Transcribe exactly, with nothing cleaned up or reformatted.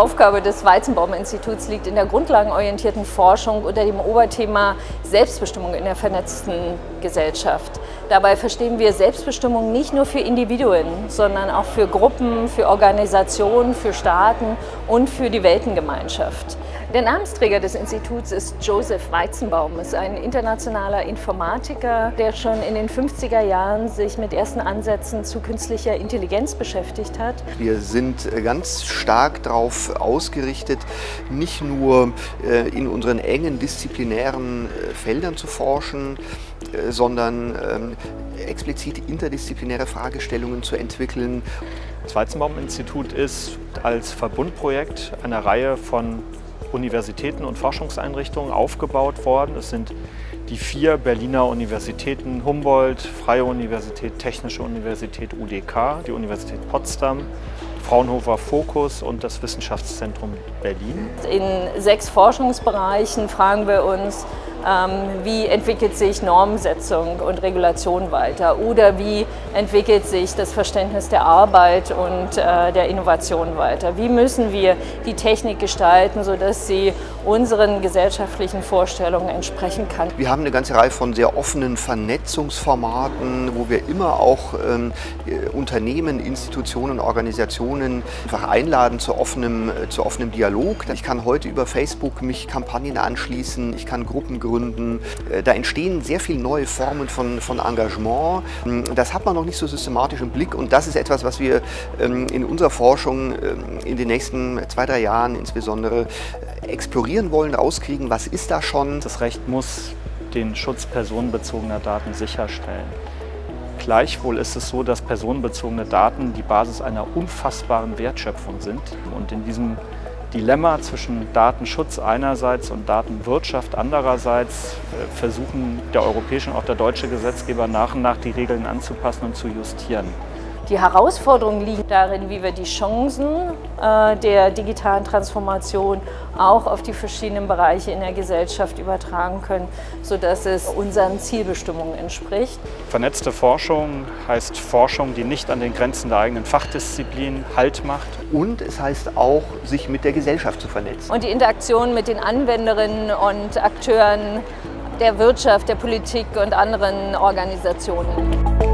Aufgabe des Weizenbaum-Instituts liegt in der grundlagenorientierten Forschung unter dem Oberthema Selbstbestimmung in der vernetzten Gesellschaft. Dabei verstehen wir Selbstbestimmung nicht nur für Individuen, sondern auch für Gruppen, für Organisationen, für Staaten und für die Weltengemeinschaft. Der Namensträger des Instituts ist Joseph Weizenbaum, ist ein internationaler Informatiker, der schon in den fünfziger Jahren sich mit ersten Ansätzen zu künstlicher Intelligenz beschäftigt hat. Wir sind ganz stark darauf ausgerichtet, nicht nur in unseren engen disziplinären Feldern zu forschen, sondern explizit interdisziplinäre Fragestellungen zu entwickeln. Das Weizenbaum-Institut ist als Verbundprojekt einer Reihe von Universitäten und Forschungseinrichtungen aufgebaut worden. Es sind die vier Berliner Universitäten Humboldt, Freie Universität, Technische Universität U D K, die Universität Potsdam, Fraunhofer Fokus und das Wissenschaftszentrum Berlin. In sechs Forschungsbereichen fragen wir uns, wie entwickelt sich Normsetzung und Regulation weiter oder wie entwickelt sich das Verständnis der Arbeit und der Innovation weiter. Wie müssen wir die Technik gestalten, sodass sie unseren gesellschaftlichen Vorstellungen entsprechen kann. Wir haben eine ganze Reihe von sehr offenen Vernetzungsformaten, wo wir immer auch Unternehmen, Institutionen, Organisationen einfach einladen zu offenem, zu offenem Dialog. Ich kann heute über Facebook mich Kampagnen anschließen, ich kann Gruppen gründen. Da entstehen sehr viele neue Formen von, von Engagement. Das hat man noch nicht so systematisch im Blick und das ist etwas, was wir in unserer Forschung in den nächsten zwei, drei Jahren insbesondere explorieren wollen, rauskriegen, was ist da schon. Das Recht muss den Schutz personenbezogener Daten sicherstellen. Gleichwohl ist es so, dass personenbezogene Daten die Basis einer unfassbaren Wertschöpfung sind und in diesem Dilemma zwischen Datenschutz einerseits und Datenwirtschaft andererseits versuchen der europäische und auch der deutsche Gesetzgeber nach und nach die Regeln anzupassen und zu justieren. Die Herausforderung liegt darin, wie wir die Chancen der digitalen Transformation auch auf die verschiedenen Bereiche in der Gesellschaft übertragen können, sodass es unseren Zielbestimmungen entspricht. Vernetzte Forschung heißt Forschung, die nicht an den Grenzen der eigenen Fachdisziplin Halt macht. Und es heißt auch, sich mit der Gesellschaft zu vernetzen. Und die Interaktion mit den Anwenderinnen und Akteuren der Wirtschaft, der Politik und anderen Organisationen.